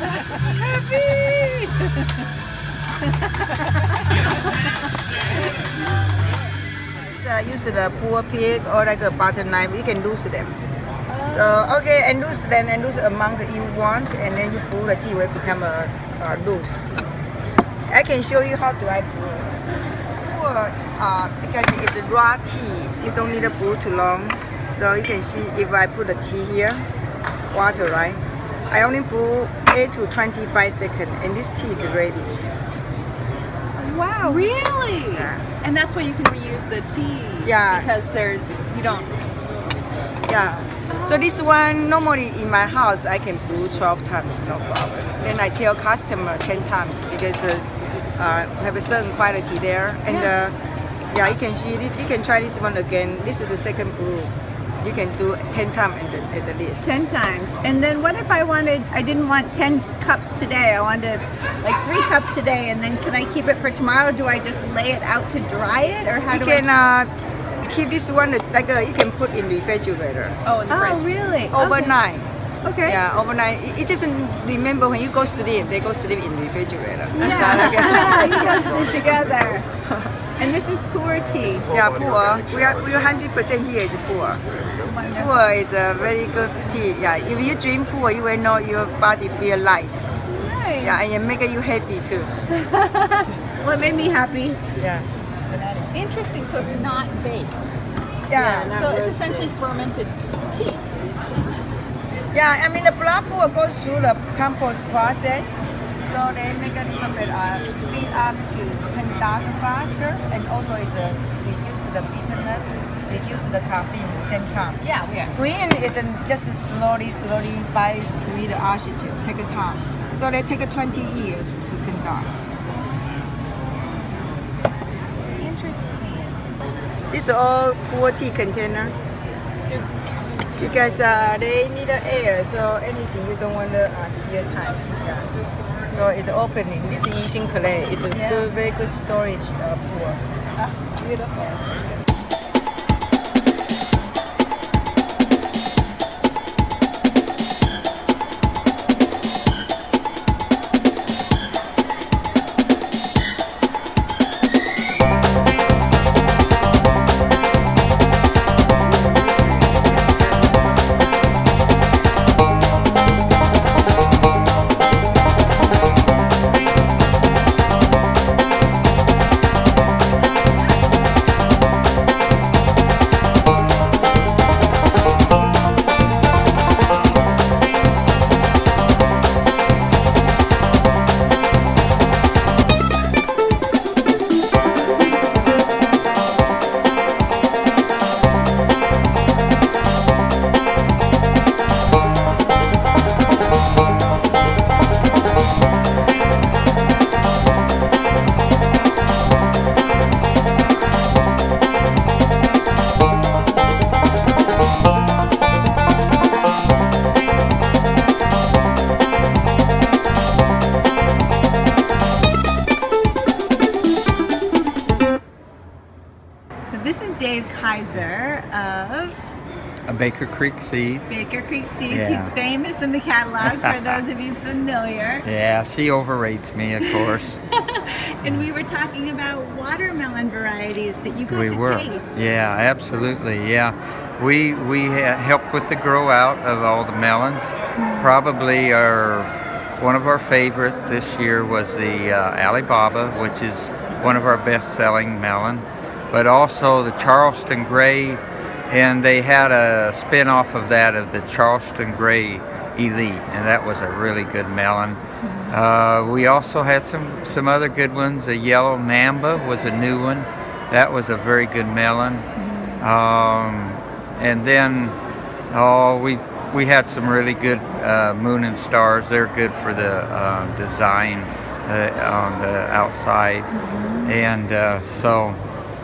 Happy! So I use the Pu-erh pig or like a butter knife. You can lose them. So okay, and loose then and loose amount that you want, and then you pull the tea will become a loose. I can show you how to I Pu-erh. Pu-erh, because it's a raw tea, you don't need to brew too long. So you can see if I put the tea here, water, right? I only brew 8 to 25 seconds, and this tea is ready. Wow! Really? Yeah. And that's why you can reuse the tea. Yeah. Because they're you don't. Yeah. So this one, normally in my house, I can brew 12 times, no problem. Then I tell customer 10 times because have a certain quality there. And yeah, you can see, you can try this one again. This is the second brew. You can do 10 times at the least. 10 times. And then what if I wanted, I didn't want 10 cups today. I wanted like 3 cups today. And then can I keep it for tomorrow? Do I just lay it out to dry it? Or how you do can, I? Keep this one like you can put in refrigerator. Oh, in the fridge. Really? Overnight. Okay. Yeah, overnight. It doesn't remember when you go sleep. They go sleep in the refrigerator. Yeah, yeah, you go sleep together. And this is Pu-erh tea. Yeah, Pu-erh. We are 100% here is Pu-erh. Pu-erh is a very good tea. Yeah, if you drink Pu-erh, you will know your body feel light. Nice. Yeah, and it make you happy too. Well, it made me happy. Yeah. Interesting, so it's not baked. Yeah, yeah, so it's essentially fermented tea. Yeah, I mean the black Pu-erh goes through the compost process, so they make a little bit speed up to turn dark faster, and also it reduces the bitterness, reduces the caffeine at the same time. Yeah, we are. Green is just slowly by with the oxygen, take a time. So they take 20 years to turn dark. This is all Pu-erh tea container because they need the air, so anything you don't want to shear time. Yeah. So it's opening. This is Yixing Clay. It's a good, very good storage Pu-erh. Beautiful. Baker Creek Seeds. Baker Creek Seeds. Yeah. He's famous in the catalog for those of you familiar. Yeah, she overrates me, of course. And we were talking about watermelon varieties that you got to taste. Yeah, absolutely. Yeah, we helped with the grow out of all the melons. Probably one of our favorite this year was the Alibaba, which is one of our best-selling melon, but also the Charleston Gray. And they had a spin-off of that of the Charleston Gray Elite, and that was a really good melon. We also had some other good ones. The Yellow Namba was a new one. That was a very good melon. And then we had some really good Moon and Stars. They're good for the design on the outside. And so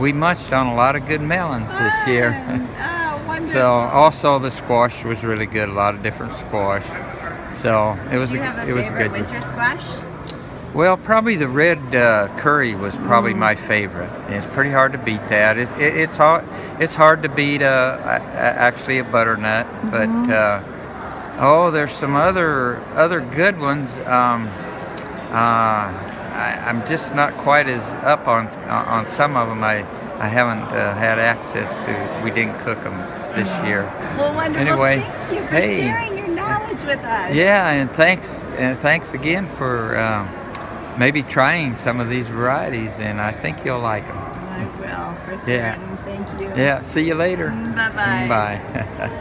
we munched on a lot of good melons this year. Oh, wonderful. So also the squash was really good. A lot of different squash. So it was a good winter squash. Well, probably the red curry was probably my favorite. It's pretty hard to beat that. It's hard to beat actually a butternut, but Oh, there's some other good ones. I'm just not quite as up on some of them. I haven't had access to. We didn't cook them this year. Well, wonderful. Anyway, thank you for sharing your knowledge with us. Yeah, and thanks again for maybe trying some of these varieties, and I think you'll like them. I will, for certain. Yeah. Thank you. Yeah. See you later. Bye-bye. Bye.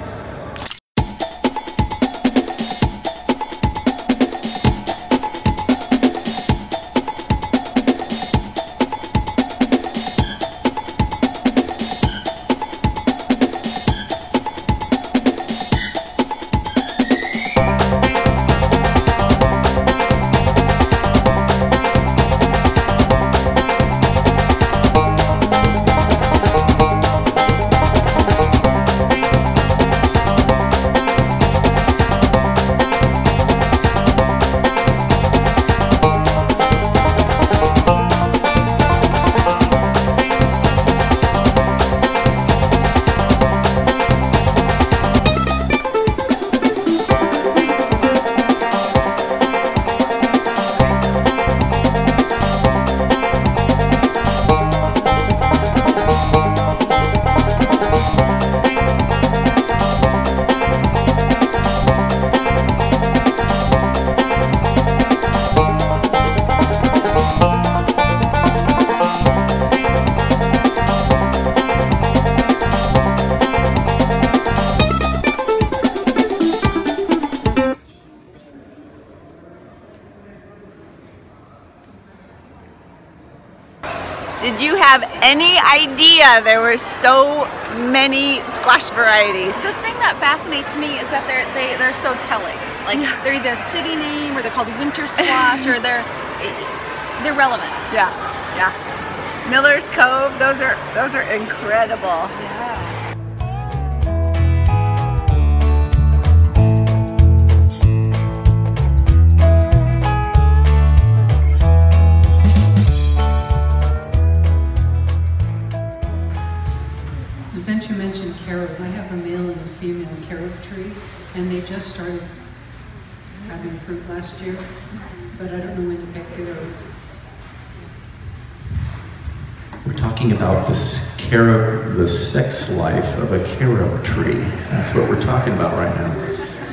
Did you have any idea there were so many squash varieties? The thing that fascinates me is that they're so telling. Like, yeah, they're either a city name, or they're called winter squash, or they're relevant. Yeah, yeah. Miller's Cove, those are incredible. Yeah. I have a male and a female carob tree, and they just started having fruit last year, but I don't know when to pick theirs. We're talking about this carob, the sex life of a carob tree. That's what we're talking about right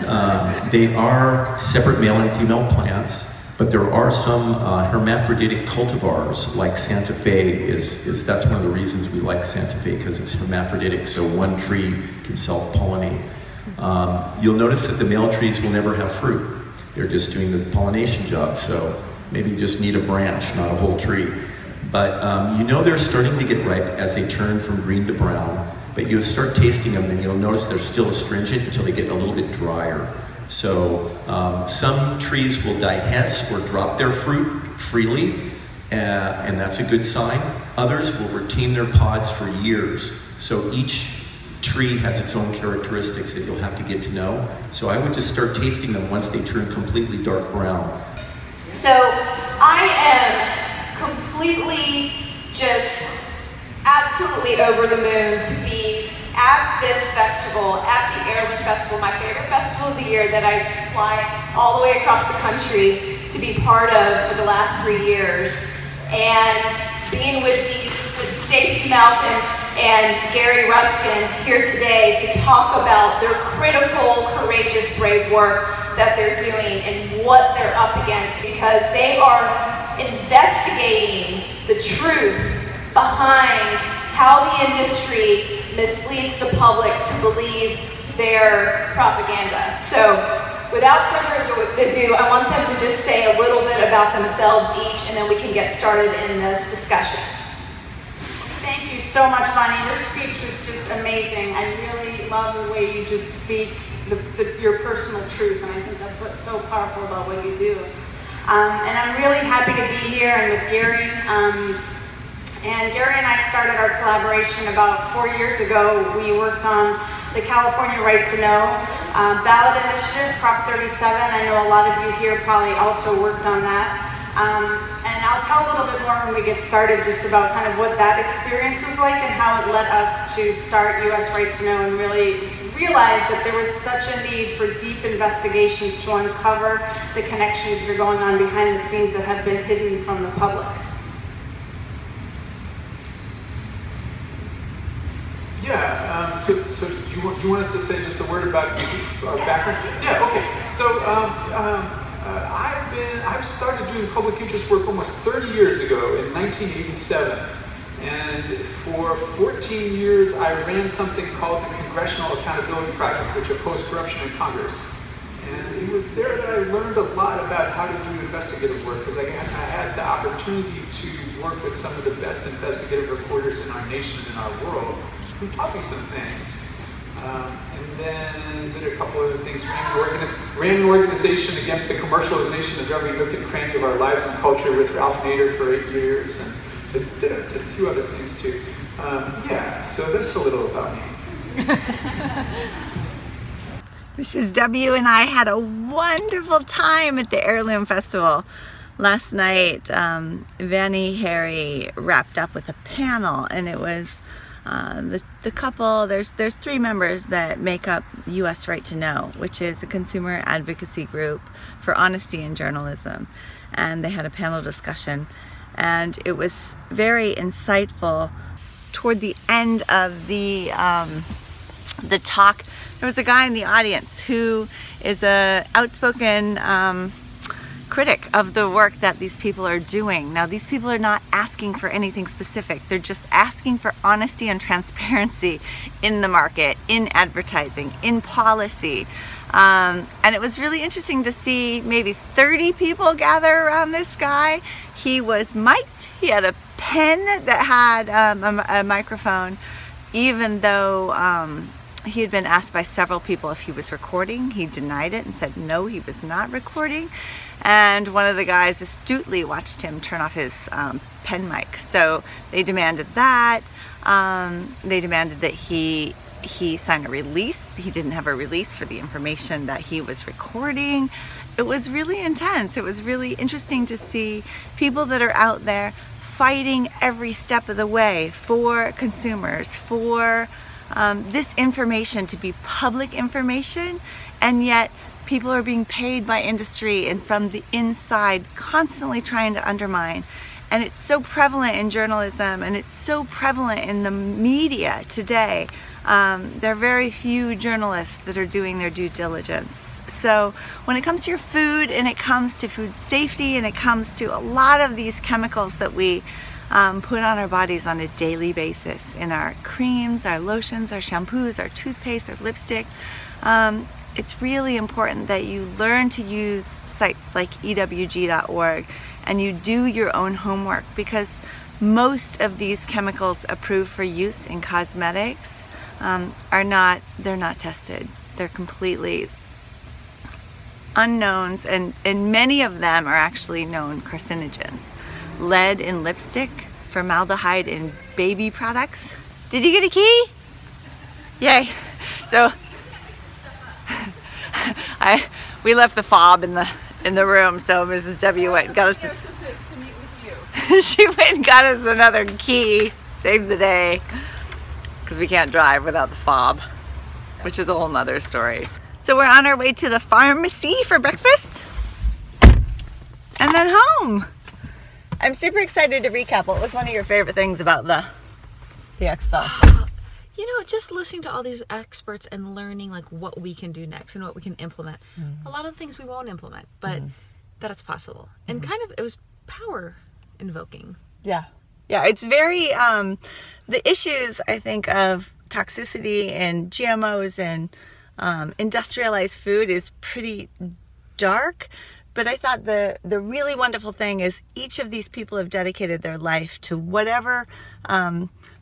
now. They are separate male and female plants, but there are some hermaphroditic cultivars, like Santa Fe is that's one of the reasons we like Santa Fe, because it's hermaphroditic, so one tree can self-pollinate. You'll notice that the male trees will never have fruit. They're just doing the pollination job, so maybe you just need a branch, not a whole tree. But you know they're starting to get ripe as they turn from green to brown, but you'll start tasting them and you'll notice they're still astringent until they get a little bit drier. So some trees will dehisce or drop their fruit freely, and that's a good sign. Others will retain their pods for years. So each tree has its own characteristics that you'll have to get to know. So I would just start tasting them once they turn completely dark brown. So I am completely, just absolutely over the moon to be at this festival, at the Airline Festival, my favorite festival of the year that I fly all the way across the country to be part of for the last 3 years. And being with Stacy Malkan and Gary Ruskin here today to talk about their critical, courageous, brave work that they're doing and what they're up against, because they are investigating the truth behind how the industry misleads the public to believe their propaganda. So without further ado, I want them to just say a little bit about themselves each, and then we can get started in this discussion. Thank you so much, Vani. Your speech was just amazing. I really love the way you just speak your personal truth, and I think that's what's so powerful about what you do. And I'm really happy to be here and with Gary. And Gary and I started our collaboration about 4 years ago. We worked on the California Right to Know ballot initiative, Prop 37. I know a lot of you here probably also worked on that. And I'll tell a little bit more when we get started just about kind of what that experience was like and how it led us to start US Right to Know and really realized that there was such a need for deep investigations to uncover the connections that are going on behind the scenes that have been hidden from the public. Yeah, so you want us to say just a word about our background? Yeah, okay. So I've started doing public interest work almost 30 years ago in 1987. And for 14 years, I ran something called the Congressional Accountability Project, which opposed corruption in Congress. And it was there that I learned a lot about how to do investigative work, because I had the opportunity to work with some of the best investigative reporters in our nation and in our world, who taught me some things. And then did a couple other things. Ran an organization against the commercialization of every nook and cranny of our lives and culture with Ralph Nader for 8 years. And, did a few other things too. Yeah, so that's a little about me. Mrs. W and I had a wonderful time at the Heirloom Festival last night. Vani Hari wrapped up with a panel, and it was the couple. There's three members that make up US Right to Know, which is a consumer advocacy group for honesty in journalism, and they had a panel discussion. And it was very insightful. Toward the end of the talk, there was a guy in the audience who is an outspoken critic of the work that these people are doing. Now, these people are not asking for anything specific. They're just asking for honesty and transparency in the market, in advertising, in policy. And it was really interesting to see maybe 30 people gather around this guy. He was mic'd. He had a pen that had a microphone, even though he had been asked by several people if he was recording. He denied it and said no, he was not recording. And one of the guys astutely watched him turn off his pen mic. So they demanded that. They demanded that he signed a release. He didn't have a release for the information that he was recording. It was really intense. It was really interesting to see people that are out there fighting every step of the way for consumers, for this information to be public information, and yet people are being paid by industry and from the inside constantly trying to undermine. And it's so prevalent in journalism, and it's so prevalent in the media today. There are very few journalists that are doing their due diligence. So when it comes to your food, and it comes to food safety, and it comes to a lot of these chemicals that we put on our bodies on a daily basis, in our creams, our lotions, our shampoos, our toothpaste, our lipstick, it's really important that you learn to use sites like ewg.org, and you do your own homework, because most of these chemicals approved for use in cosmetics they're not tested. They're completely unknowns, and many of them are actually known carcinogens. Lead in lipstick, formaldehyde in baby products. Did you get a key? Yay. So we left the fob in the room, so Mrs. W went and got us to meet with you. She went and got us another key. Saved the day. Because we can't drive without the fob, which is a whole nother story. So we're on our way to the pharmacy for breakfast and then home. I'm super excited to recap. What was one of your favorite things about the expo? You know, just listening to all these experts and learning like what we can do next and what we can implement. Mm-hmm. A lot of things we won't implement, but mm-hmm. that it's possible. Mm-hmm. And kind of, it was power invoking. Yeah. Yeah, it's very, the issues, I think, of toxicity and GMOs and industrialized food is pretty dark, but I thought the really wonderful thing is each of these people have dedicated their life to whatever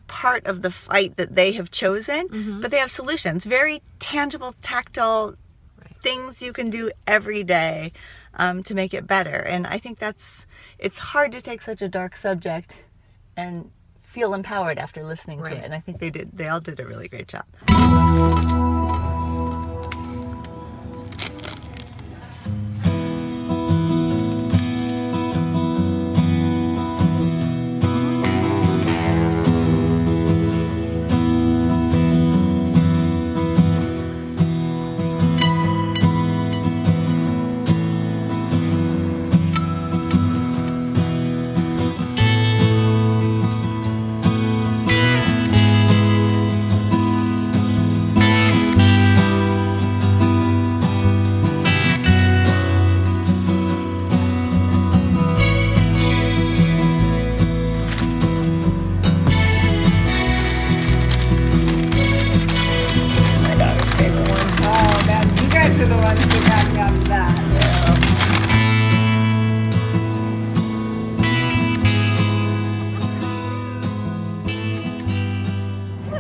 part of the fight that they have chosen, mm-hmm. but they have solutions, very tangible, tactile things you can do every day to make it better. And I think that's, it's hard to take such a dark subject and feel empowered after listening to it. And I think they did. They all did a really great job.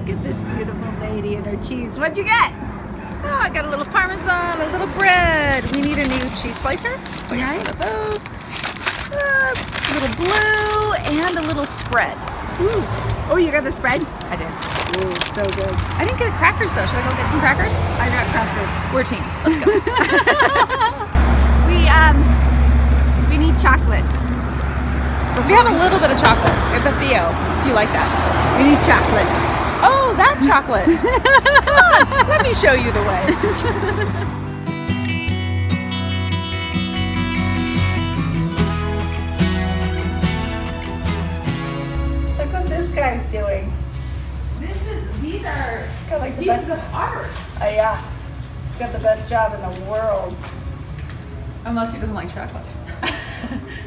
Look at this beautiful lady and her cheese. What'd you get? Oh, I got a little parmesan, a little bread. We need a new cheese slicer, so I got one of those. A little blue and a little spread. Ooh. Oh, you got the spread? I did. Ooh, so good. I didn't get crackers though. Should I go get some crackers? I got crackers. We're a team. Let's go. We need chocolates. We have a little bit of chocolate. We have the Theo, if you like that. We need chocolates. Oh, that chocolate. Come on, let me show you the way. Guy's doing. These are like pieces of art. Oh yeah, he's got the best job in the world. Unless he doesn't like chocolate.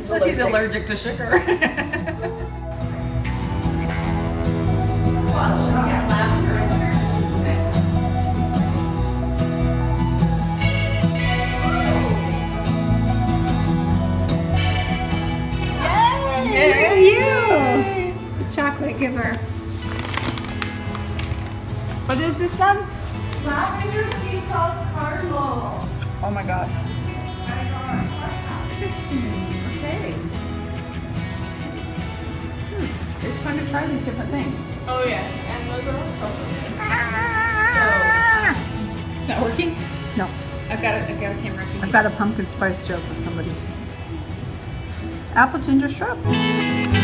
Unless he's allergic to sugar. Well, yeah, laughter. Giver. What is this then? Lavender sea salt cardinal. Oh my god. Interesting. Okay. It's fun to try these different things. Oh yes, and those are all so. It's not working? No. I've got a camera. I've got a pumpkin spice joke with somebody. Apple ginger shrub.